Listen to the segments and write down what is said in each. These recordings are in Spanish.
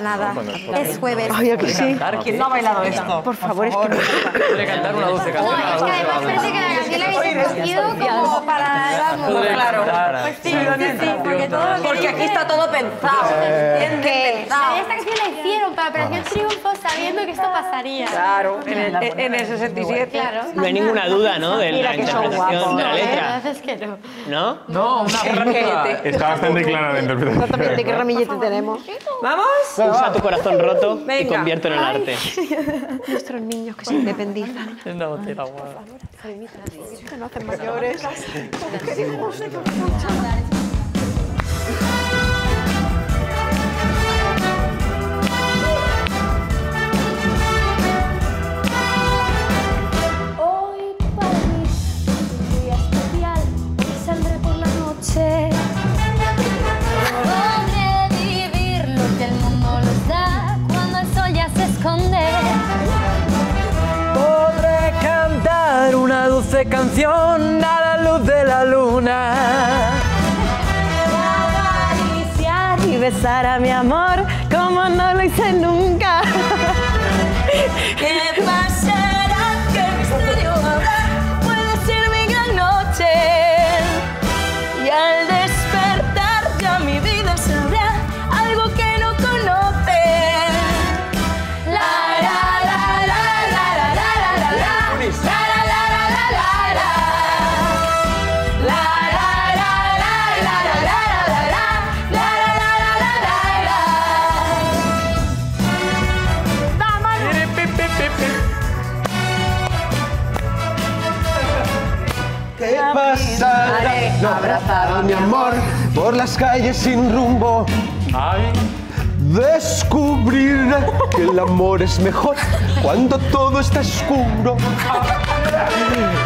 pasa nada. No, es jueves. Ay, ¿a que sí? ¿Quién no ha bailado esto? Por favor, es que no. Puede cantar una 12 canciones. Es que además parece que la canción la habéis escogido como para... Vamos, claro. Pues sí, sí, porque todo... Porque aquí está todo pensado. Esta canción la hicieron para Operación Triunfo sabiendo que esto pasaría. Claro, en el 67. No hay ninguna duda, ¿no? De la interpretación de la letra. ¿No? No, una ramillete. Está bastante clara la interpretación. Exactamente, ¿qué ramillete tenemos? ¿Vamos? Usa tu corazón roto. Venga. Y conviértelo en arte. Nuestros niños que se independizan. No, te la guarda. Que no hacen mayores. Que no sé qué escuchan. Podré vivir lo que el mundo nos da cuando el sol ya se esconde. Podré cantar una dulce canción a la luz de la luna. Acariciar y besar a mi amor como no lo hice nunca. ¿Qué pasará? ¿Qué misterio habrá? Puede ser mi gran noche. Y al despertar ya mi vida sabrá algo que no conoce. La la la la la la la la la la la la la la la la la la. Abrazado a mi amor por las calles sin rumbo. Ay. Descubrir que el amor es mejor cuando todo está oscuro.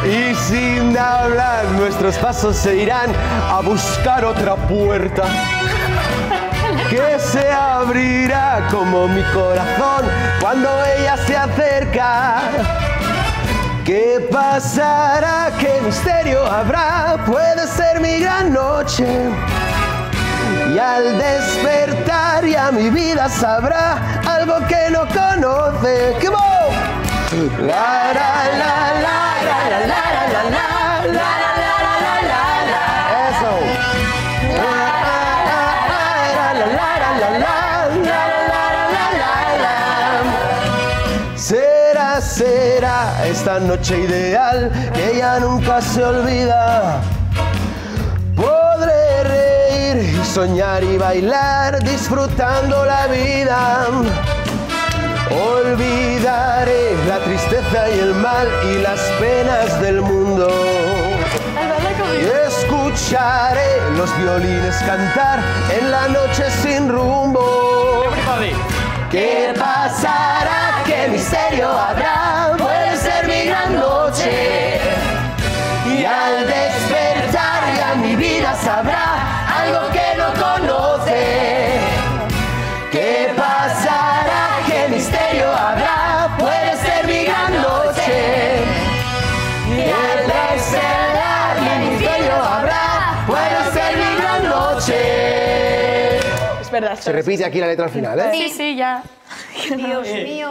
Y sin hablar nuestros pasos se irán a buscar otra puerta que se abrirá como mi corazón cuando ella se acerca. ¿Qué pasará? ¿Qué misterio habrá? Puede ser mi gran noche. Y al despertar ya mi vida sabrá algo que no conoce. ¡Come on! La la la la la la la la la la la la la. Eso. La la la la la la la. Será esta noche ideal que ya nunca se olvida. Podré reír y soñar y bailar disfrutando la vida. Olvidaré la tristeza y el mal y las penas del mundo. Y escucharé los violines cantar en la noche sin rumbo. ¿Qué pasará? ¿Qué misterio habrá? Puede ser mi gran noche. Y al despertar ya mi vida sabrá algo que no conoce. ¿Qué pasará? ¿Qué misterio habrá? Puede ser mi gran noche. Y al despertar ya mi misterio habrá. Puede ser mi gran noche. Es verdad. Se repite aquí la letra al final, ¿eh? Sí, sí, ya. Dios mío.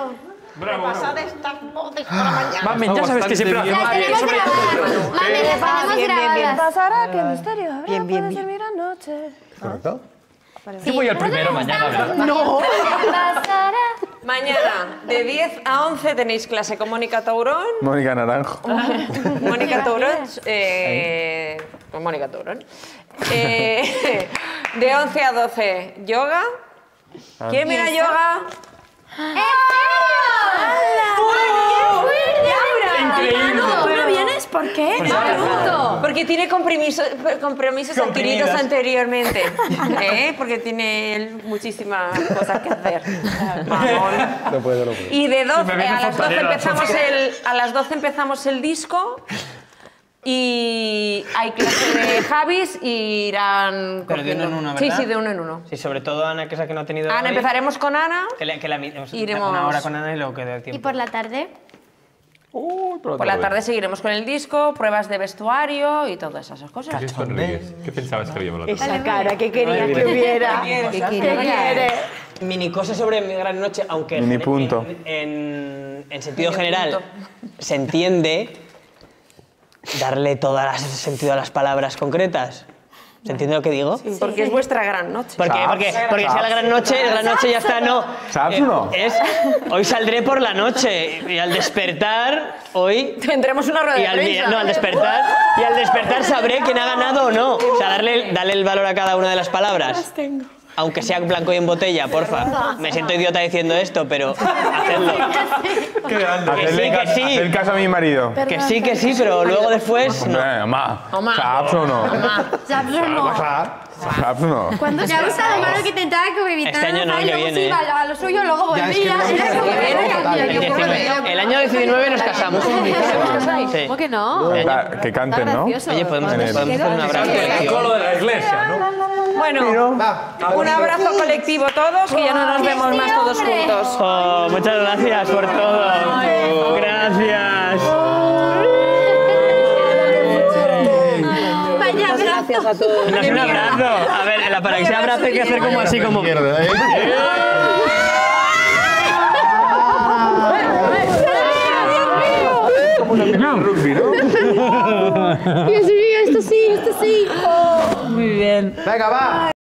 Bravo, pasad estas voces por la mañana. Mamen, ya sabes que siempre hacemos. Mamen, las tenemos grabadas. Pasará, qué misterio habrá, puede ser mi gran noche. ¿Correcto? Sí, voy al primero mañana, ¿verdad? No. Pasará. Mañana, de 10 a 11 tenéis clase con Mónica Taurón. Mónica Naranjo. Mónica Taurón. Con Mónica Taurón. De 11 a 12, yoga. ¿Quién mira yoga? ¡En serio! ¡Qué fuerte! ¡Increíble! ¿No vienes? ¿Por qué? Porque tiene compromisos adquiridos anteriormente. Porque tiene muchísimas cosas que hacer. Y de 12 a las 12 empezamos el disco. Y hay clase de Javis y irán... Pero de uno en uno, ¿verdad? Sí, sí, de uno en uno. Sí, sobre todo Ana, que es la que no ha tenido... Ana, hoy. Empezaremos con Ana. Iremos una hora con Ana y luego queda el tiempo. ¿Y por la tarde? Por la tarde seguiremos con el disco, pruebas de vestuario y todas esas cosas. ¿Qué pensabas que había por la tarde? Esa cara que quería que hubiera. ¿Qué quiere? Mini cosa sobre Mi Gran Noche, aunque en sentido general se entiende darle todo el sentido a las palabras concretas. ¿Se entiende lo que digo? Sí, porque sí, es vuestra gran noche. Porque si es la gran noche, ya está, no. ¿Sabes o no? Hoy saldré por la noche y al despertar, hoy... Tendremos una rueda de prensa. No, al despertar, y al despertar sabré quién ha ganado o no. O sea, darle el valor a cada una de las palabras. Aunque sea en blanco y en botella, porfa. Me siento idiota diciendo esto, pero hacedlo. Hacer caso a mi marido. Que sí, pero luego después... Mamá, ¿sabes o no? ¿Sabes o no? ¿Sabes o no? Cuando se ha usado malo que intentaba que me evitaran, este año no, luego se iba a lo suyo, luego volvía... El año 19 nos casamos. ¿Cómo que no? Que canten, ¿no? Oye, podemos hacer un abrazo. El coro de la iglesia, ¿no? Bueno, un abrazo colectivo a todos, que ya no nos vemos más todos juntos. Oh, muchas gracias por todo. Gracias. Gracias a todos. Un abrazo. A ver, para que se abrace hay que hacer como así, como... Dios mío, esto sí. Muy bien. Venga, va.